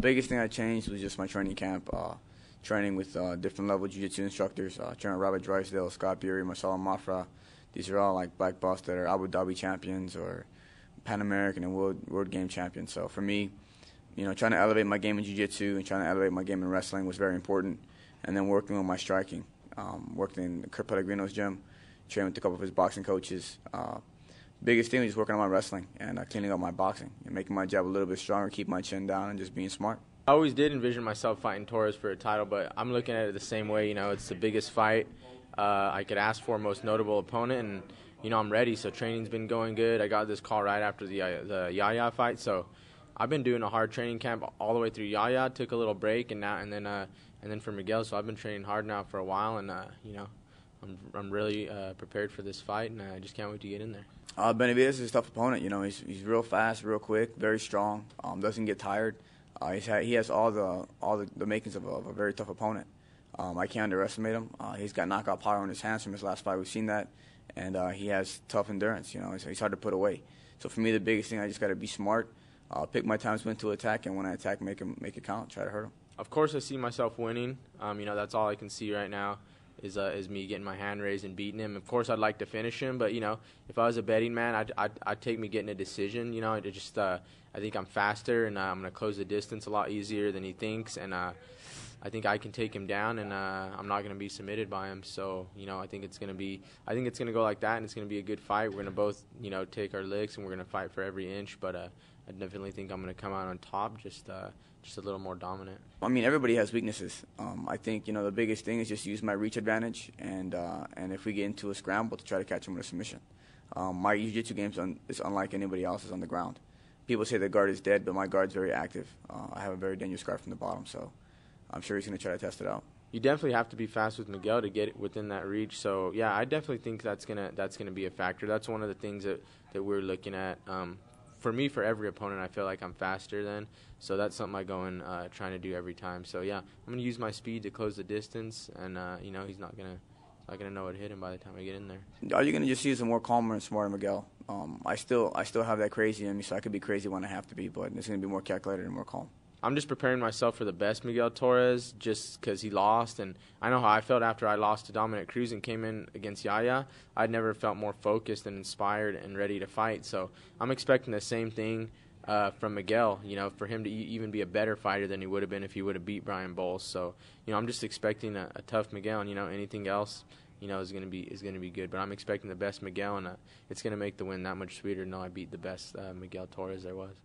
Biggest thing I changed was just my training camp, training with different level jiu-jitsu instructors, training Robert Drysdale, Scott Berry, Marcelo Mafra. These are all like black belts that are Abu Dhabi champions or Pan American and world game champions. So for me, you know, trying to elevate my game in jiu-jitsu and trying to elevate my game in wrestling was very important. And then working on my striking. Worked in Kurt Pellegrino's gym, trained with a couple of his boxing coaches. Biggest thing was just working on my wrestling and cleaning up my boxing and making my job a little bit stronger, keep my chin down, and just being smart. I always did envision myself fighting Torres for a title, but I'm looking at it the same way. You know, it's the biggest fight I could ask for, most notable opponent, and you know I'm ready. So training's been going good. I got this call right after the Yaya fight, so I've been doing a hard training camp all the way through Yaya. Took a little break and then for Miguel. So I've been training hard now for a while, and you know, I'm really prepared for this fight, and I just can't wait to get in there. Benavidez is a tough opponent. You know, he's real fast, real quick, very strong. Doesn't get tired. He has all the makings of a very tough opponent. I can't underestimate him. He's got knockout power on his hands from his last fight. We've seen that, and he has tough endurance. You know, he's hard to put away. So for me, the biggest thing, I just got to be smart, pick my times when to attack, and when I attack, make it count. Try to hurt him. Of course, I see myself winning. You know, that's all I can see right now is me getting my hand raised and beating him. Of course, I'd like to finish him, but you know, if I was a betting man, I'd take me getting a decision. You know, it just I think I'm faster, and I'm gonna close the distance a lot easier than he thinks, and I think I can take him down, and I'm not gonna be submitted by him. So you know, I think it's gonna go like that, and it's gonna be a good fight. We're gonna both, you know, take our licks, and we're gonna fight for every inch, but I definitely think I'm going to come out on top, just a little more dominant. I mean, everybody has weaknesses. I think, you know, the biggest thing is just use my reach advantage, and if we get into a scramble, to try to catch him with a submission. My jiu-jitsu game is unlike anybody else's on the ground. People say the guard is dead, but my guard's very active. I have a very dangerous guard from the bottom, so I'm sure he's going to try to test it out. You definitely have to be fast with Miguel to get it within that reach. So yeah, I definitely think that's gonna be a factor. That's one of the things that we're looking at. For me, for every opponent, I feel like I'm faster than, so that's something I go in trying to do every time. So yeah, I'm gonna use my speed to close the distance, and you know, he's not gonna know what hit him by the time I get in there. Are you gonna just see some more calmer and smarter Miguel? I still have that crazy in me, so I could be crazy when I have to be, but it's gonna be more calculated and more calm. I'm just preparing myself for the best Miguel Torres, just because he lost, and I know how I felt after I lost to Dominic Cruz and came in against Yaya. I'd never felt more focused and inspired and ready to fight, so I'm expecting the same thing from Miguel, you know, for him to even be a better fighter than he would have been if he would have beat Brian Bowles. So, you know, I'm just expecting a tough Miguel, and, you know, anything else, you know, is going to be good, but I'm expecting the best Miguel, and it's going to make the win that much sweeter to know I beat the best Miguel Torres there was.